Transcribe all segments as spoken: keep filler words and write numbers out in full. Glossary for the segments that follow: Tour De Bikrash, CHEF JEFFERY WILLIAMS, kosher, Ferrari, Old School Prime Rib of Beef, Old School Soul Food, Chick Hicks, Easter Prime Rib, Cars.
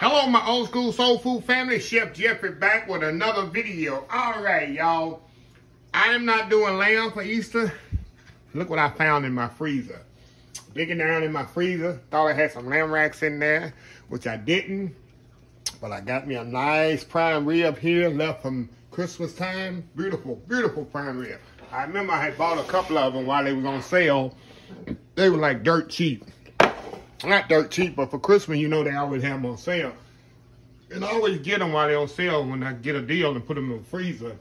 Hello, my Old School Soul Food family. Chef Jeffery back with another video. All right, y'all. I am not doing lamb for Easter. Look what I found in my freezer. Digging down in my freezer. Thought I had some lamb racks in there, which I didn't. But I got me a nice prime rib here, left from Christmas time. Beautiful, beautiful prime rib. I remember I had bought a couple of them while they was on sale. They were like dirt cheap. Not dirt cheap, but for Christmas, you know, they always have them on sale. And I always get them while they're on sale when I get a deal and put them in the freezer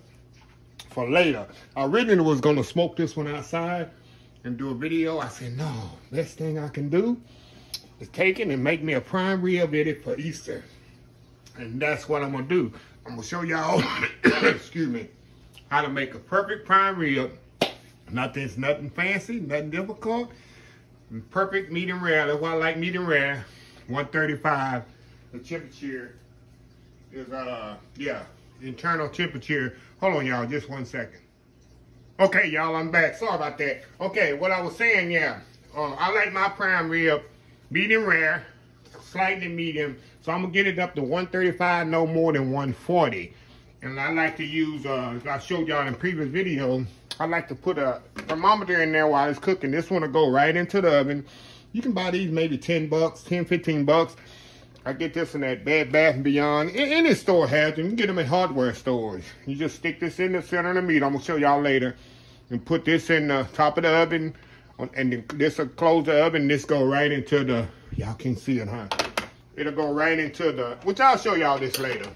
for later. I originally was going to smoke this one outside and do a video. I said, no, best thing I can do is take it and make me a prime rib with it for Easter. And that's what I'm going to do. I'm going to show y'all, excuse me, how to make a perfect prime rib. Nothing's nothing fancy, nothing difficult. Perfect medium rare. That's why I like medium rare. one thirty-five. The temperature is, uh, yeah, internal temperature. Hold on, y'all, just one second. Okay, y'all, I'm back. Sorry about that. Okay, what I was saying, yeah, uh, I like my prime rib medium rare, slightly medium. So I'm gonna get it up to one thirty-five, no more than one forty. And I like to use, uh, as I showed y'all in previous video, I like to put a thermometer in there while it's cooking. This one will go right into the oven. You can buy these maybe ten bucks, ten, fifteen bucks. I get this in that Bed Bath and Beyond. Any store has them. You can get them at hardware stores. You just stick this in the center of the meat. I'm going to show y'all later. And put this in the top of the oven. And then this will close the oven. This go right into the, y'all can't see it, huh? It'll go right into the, which I'll show y'all this later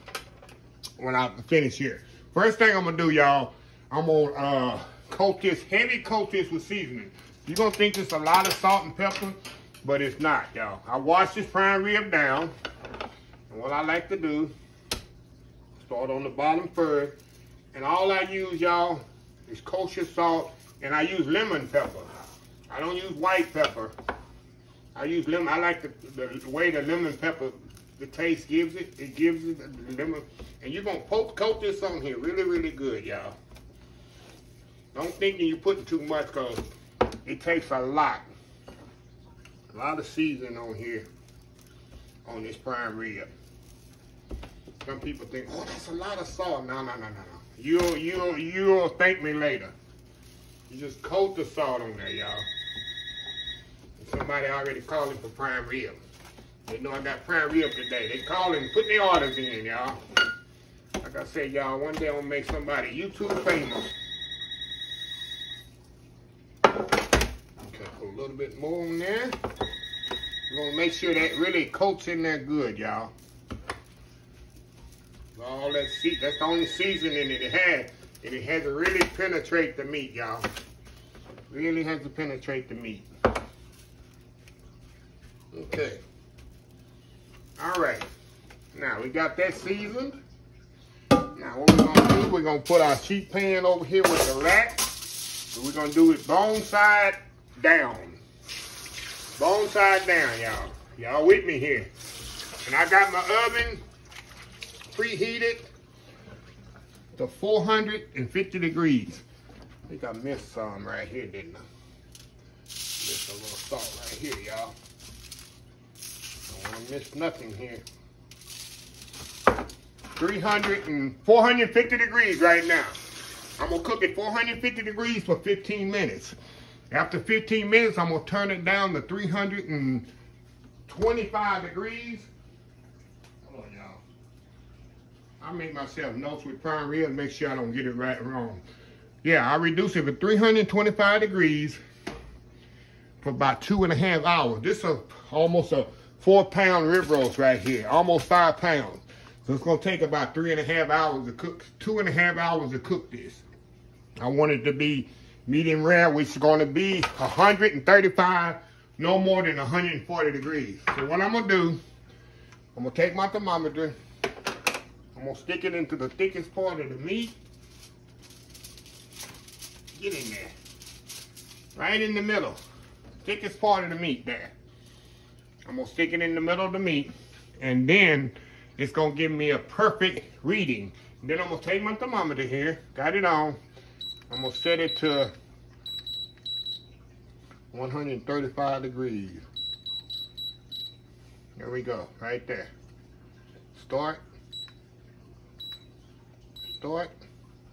when I finish here. First thing I'm going to do, y'all, I'm going to uh, coat this, heavy coat this with seasoning. You're going to think it's a lot of salt and pepper, but it's not, y'all. I wash this prime rib down. And what I like to do, start on the bottom first. And all I use, y'all, is kosher salt. And I use lemon pepper. I don't use white pepper. I use lemon. I like the, the way the lemon pepper, the taste gives it. It gives it the lemon. And you're going to coat this on here really, really good, y'all. Don't think that you're putting too much because it takes a lot. A lot of seasoning on here on this prime rib. Some people think, oh, that's a lot of salt. No, no, no, no, no. You'll, you'll, you'll thank me later. You just coat the salt on there, y'all. Somebody already calling for prime rib. They know I got prime rib today. They calling, putting their orders in, y'all. Like I said, y'all, one day I'm going to make somebody YouTube famous. A little bit more on there. We're going to make sure that really coats in there good, y'all. All that seasoning, that's the only seasoning that it has. And it has to really penetrate the meat, y'all. Really has to penetrate the meat. Okay. All right. Now, we got that seasoned. Now, what we're going to do, we're going to put our sheet pan over here with the rack. So we're going to do it bone side down, bone side down, y'all. Y'all with me here? And I got my oven preheated to four hundred fifty degrees. I think I missed some right here, didn't I? Missed a little salt right here, y'all. Don't want to miss nothing here. three hundred and four hundred fifty degrees right now. I'm gonna cook it four hundred fifty degrees for fifteen minutes. After fifteen minutes, I'm gonna turn it down to three hundred twenty-five degrees. Hold on, y'all. I make myself notes with prime rib, make sure I don't get it right or wrong. Yeah, I reduce it to three hundred twenty-five degrees for about two and a half hours. This is a, almost a four pound rib roast right here, almost five pounds. So it's gonna take about three and a half hours to cook, two and a half hours to cook this. I want it to be medium rare, which is going to be one thirty-five, no more than one forty degrees. So what I'm going to do, I'm going to take my thermometer. I'm going to stick it into the thickest part of the meat. Get in there. Right in the middle. Thickest part of the meat there. I'm going to stick it in the middle of the meat. And then it's going to give me a perfect reading. And then I'm going to take my thermometer here. Got it on. I'm gonna set it to one thirty-five degrees. There we go, right there. Start. Start.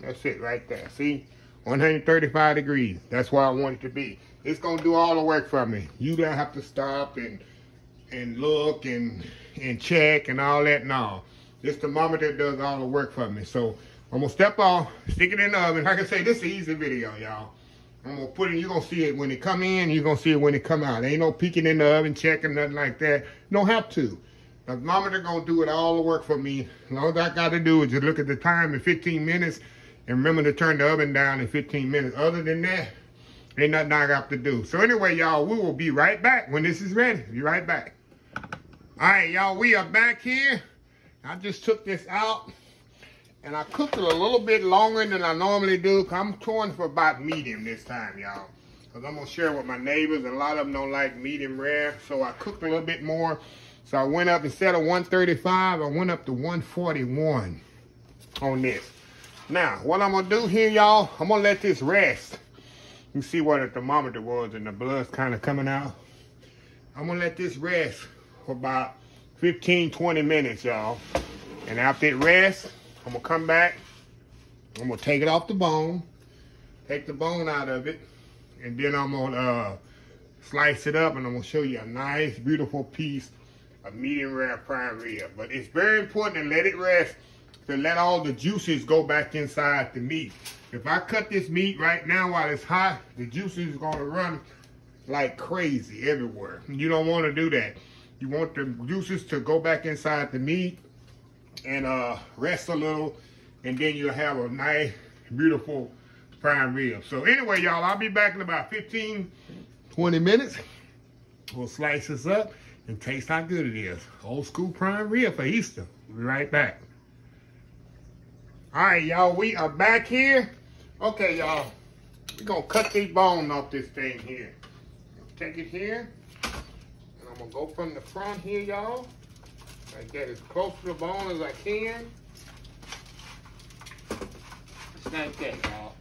That's it right there. See? one hundred thirty-five degrees. That's where I want it to be. It's going to do all the work for me. You don't have to stop and and look and and check and all that. No. This thermometer does all the work for me. So I'm going to step off, stick it in the oven. Like I say, this is an easy video, y'all. I'm going to put it, you're going to see it when it come in, you're going to see it when it come out. There ain't no peeking in the oven, checking, nothing like that. Don't have to. The thermometer going to do it all the work for me. All I got to do is just look at the time in fifteen minutes and remember to turn the oven down in fifteen minutes. Other than that, ain't nothing I got to do. So anyway, y'all, we will be right back when this is ready. Be right back. All right, y'all, we are back here. I just took this out, and I cooked it a little bit longer than I normally do. I'm torn for about medium this time, y'all. Because I'm going to share with my neighbors, and a lot of them don't like medium rare. So I cooked a little bit more. So I went up, instead of one thirty-five, I went up to one forty-one on this. Now, what I'm going to do here, y'all, I'm going to let this rest. You see what the thermometer was, and the blood's kind of coming out. I'm going to let this rest for about fifteen, twenty minutes, y'all. And after it rests, I'm gonna come back, I'm gonna take it off the bone, take the bone out of it, and then I'm gonna uh, slice it up, and I'm gonna show you a nice, beautiful piece of medium rare prime rib. But it's very important to let it rest, to let all the juices go back inside the meat. If I cut this meat right now while it's hot, the juices are gonna run like crazy everywhere. You don't wanna do that. You want the juices to go back inside the meat, and uh, rest a little, and then you'll have a nice, beautiful prime rib. So anyway, y'all, I'll be back in about fifteen, twenty minutes. We'll slice this up and taste how good it is. Old school prime rib for Easter. We'll be right back. All right, y'all, we are back here. Okay, y'all, we're gonna cut these bones off this thing here. Take it here, and I'm gonna go from the front here, y'all. I get as close to the bone as I can. Just like that, y'all.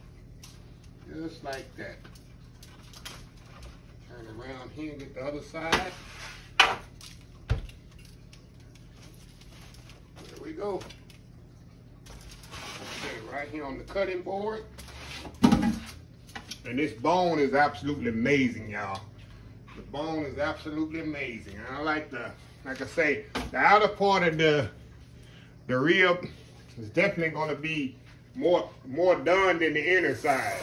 Just like that. Turn around here and get the other side. There we go. Okay, right here on the cutting board. And this bone is absolutely amazing, y'all. The bone is absolutely amazing. And I like the... Like I say, the outer part of the the rib is definitely going to be more more done than the inner side.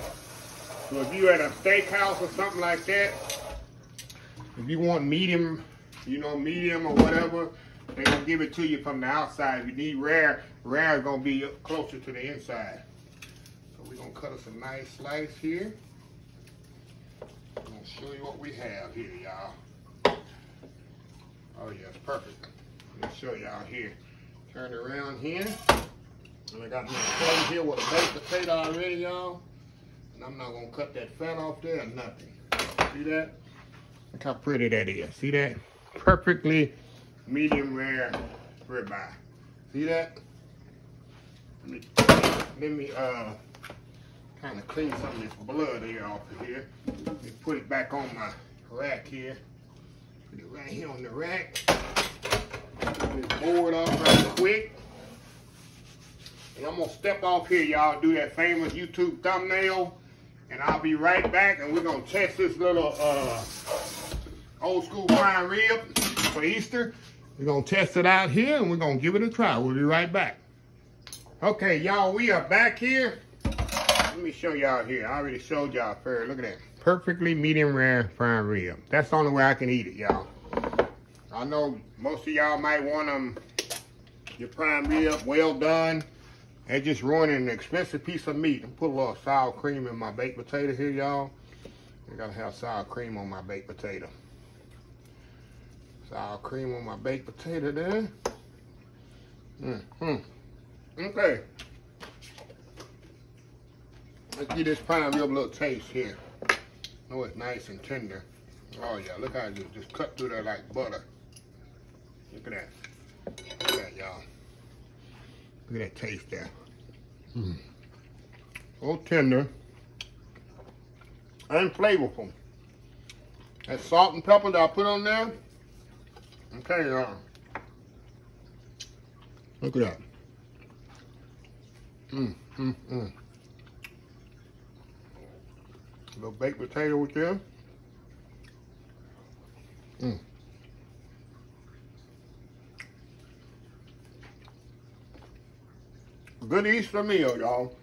So if you're at a steakhouse or something like that, if you want medium, you know, medium or whatever, they're going to give it to you from the outside. If you need rare, rare is going to be closer to the inside. So we're going to cut us a nice slice here. I'm going to show you what we have here, y'all. Oh yeah, it's perfect. Let me show y'all here. Turn around here. And I got my plate here with a baked potato already, y'all. And I'm not gonna cut that fat off there or nothing. See that? Look how pretty that is. See that? Perfectly medium rare ribeye. See that? Let me, let me uh, kind of clean some of this blood here off of here. Let me put it back on my rack here. Put it right here on the rack. Put this board off right quick. And I'm going to step off here, y'all. Do that famous YouTube thumbnail. And I'll be right back. And we're going to test this little uh, old school prime rib for Easter. We're going to test it out here. And we're going to give it a try. We'll be right back. Okay, y'all. We are back here. Let me show y'all here. I already showed y'all first. Look at that. Perfectly medium rare prime rib. That's the only way I can eat it, y'all. I know most of y'all might want them, your prime rib well done. They're just ruining an expensive piece of meat. I put a little sour cream in my baked potato here, y'all. I gotta have sour cream on my baked potato. Sour cream on my baked potato there. Mm-hmm. Okay. Let's give this prime rib a little taste here. Oh, it's nice and tender. Oh yeah, look how you just cut through there like butter. Look at that. Look at that, y'all. Look at that taste there. Mm. So tender and flavorful. That salt and pepper that I put on there. Okay, y'all. Look at that. Mmm, mmm, mmm. A little baked potato with there. Mmm. Good Easter meal, y'all.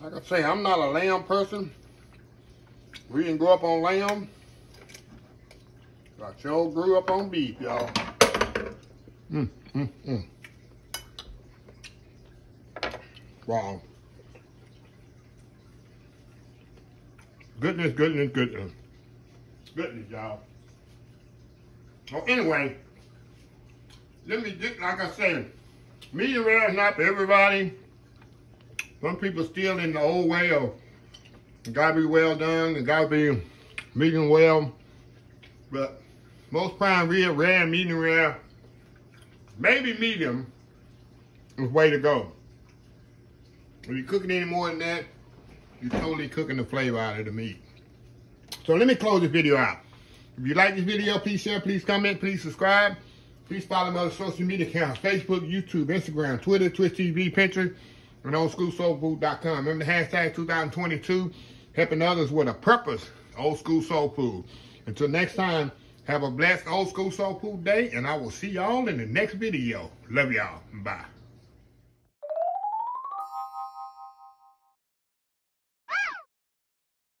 Like I say, I'm not a lamb person. We didn't grow up on lamb. I sure grew up on beef, y'all. Mm, mm, mm. Wow. Goodness, goodness, goodness. Goodness, y'all. Well, anyway, let me just, like I said, meat and rare is not for everybody. Some people still in the old way of it gotta be well done, it gotta be medium well. But most prime rib, rare, medium rare, maybe medium is the way to go. When you cook it any more than that, you're totally cooking the flavor out of the meat. So let me close this video out. If you like this video, please share, please comment, please subscribe. Please follow my other social media accounts, Facebook, YouTube, Instagram, Twitter, Twitch T V, Pinterest, and old school soul food dot com. Remember the hashtag two thousand twenty-two, helping others with a purpose, Old School Soul Food. Until next time, have a blessed Old School Soul Food day, and I will see y'all in the next video. Love y'all. Bye.